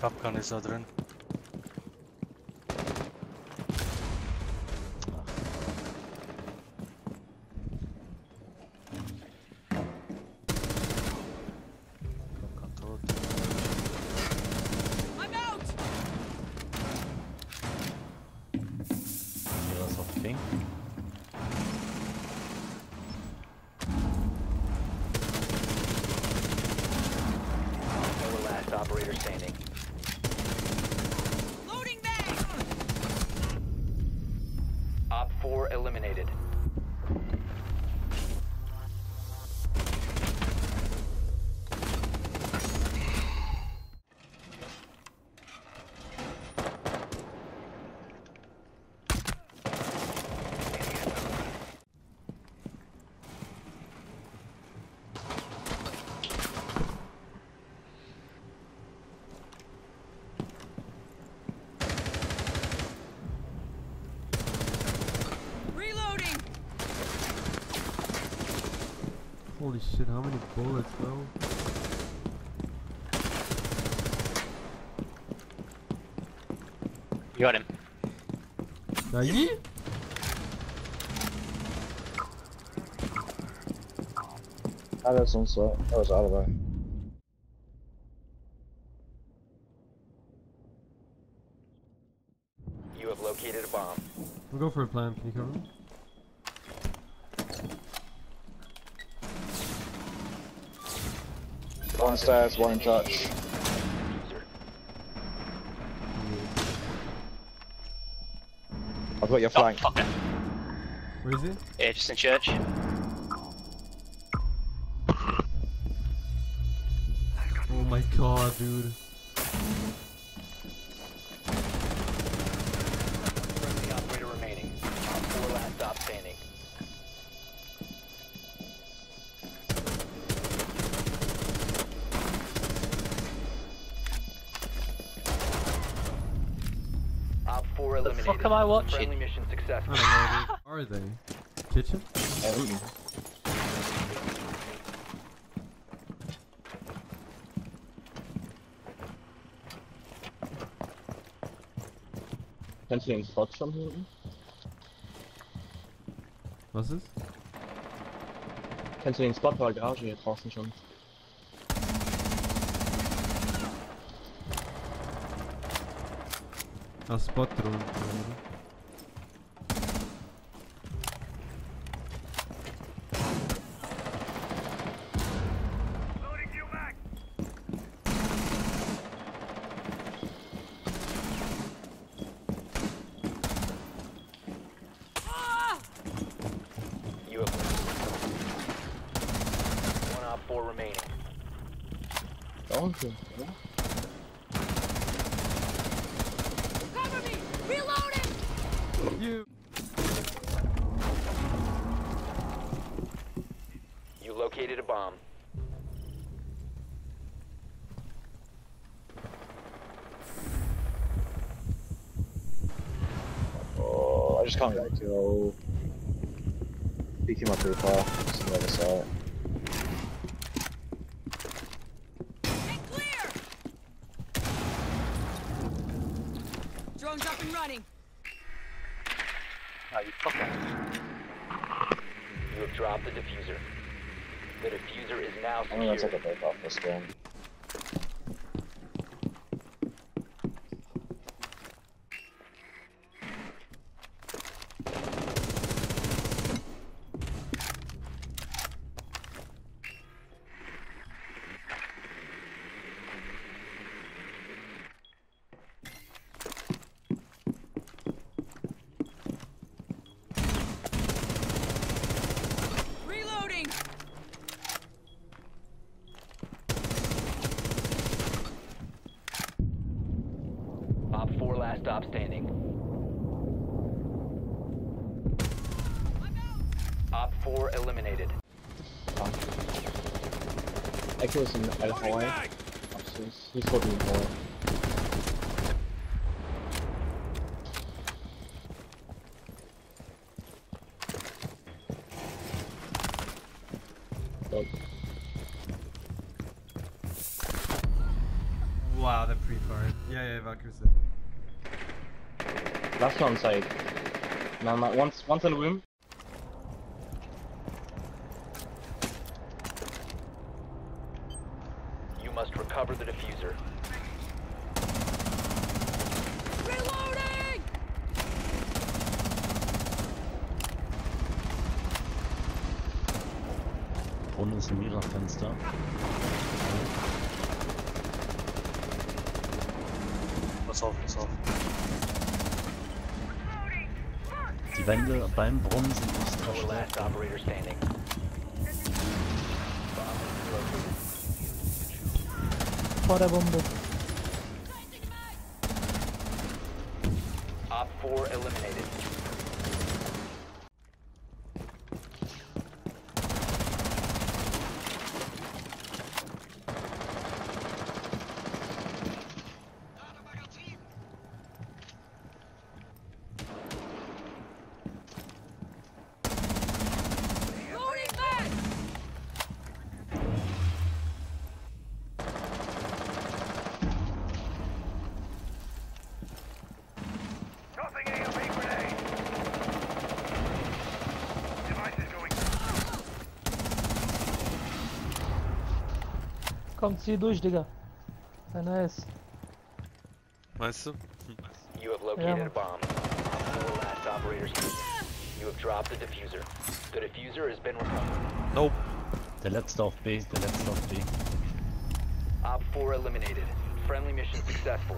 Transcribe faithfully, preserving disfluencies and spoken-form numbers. Kapkan ist da drin. Holy shit, how many bullets, bro? You got him. Nagi? That was on slow. That was out of there. You have located a bomb. We'll go for a plan. Can you cover me? One stairs, one in church. I've got your flank. Oh, where is he? Yeah, just in church. Oh my god, dude. Friendly operator remaining. Top four last stop standing. What the fuck am I watching? Friendly mission success. I don't know, dude. Are they? Kitchen? Absolutely. Kannst du den Spot schon hier unten? Was ist? Kannst du den Spot bei der Garage hier draußen schon? A Spot drone. Loading you back. Ah! You have one op four remaining. Danke. You. You located a bomb. Oh, I just can't get that kill. He came up pretty far. Just on the other side. Get clear! Drone's up and running. Oh, you fucker. You have dropped the diffuser. The diffuser is now secured. I'm gonna take a break off this game. Stop standing. Op four eliminated. Echo is in L Hawaii. He's fucking Hawaii. Wow, the pre-fire. Yeah, yeah, Valkyrie. Last one side. No, no, once, once in the room. You must recover the diffuser. Reloading! Runde ist im Mira-Fenster. Pass auf, pass auf. Die Wände beim Brunnen sind extra stark. Vor der Bombe. Op four eliminated. Komm, zieh durch, Digga. Sei nice. Meinst du? You have located a bomb. The last operator standing. You have dropped the diffuser. The diffuser has been recovered. Nope. Der letzte auf B, der letzte auf B. Op four eliminated. Friendly mission successful.